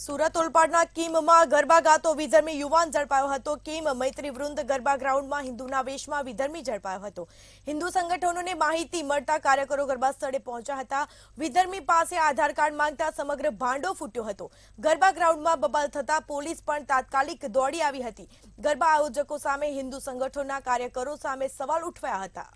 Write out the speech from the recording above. सूरत ओलपाडना किममा गरबा गातो विधर्मी युवान झड़पायो हतो। किम मैत्री वृंद गरबा ग्राउंड में हिंदूना वेशमां विधर्मी झड़पायो हतो। हिंदू संगठनों ने माहिती मळता कार्यकरो गरबा स्थळे पहोंच्या हता। विधर्मी पासे आधार कार्ड मांगता समग्र भांडो फूट्यो हतो। गरबा ग्राउंड में बबाल थता पोलीस पण तात्कालिक दौड़ी आवी हती। गरबा आयोजको सामे हिंदू संगठनों कार्यकरो सामे सवाल उठवाया हता।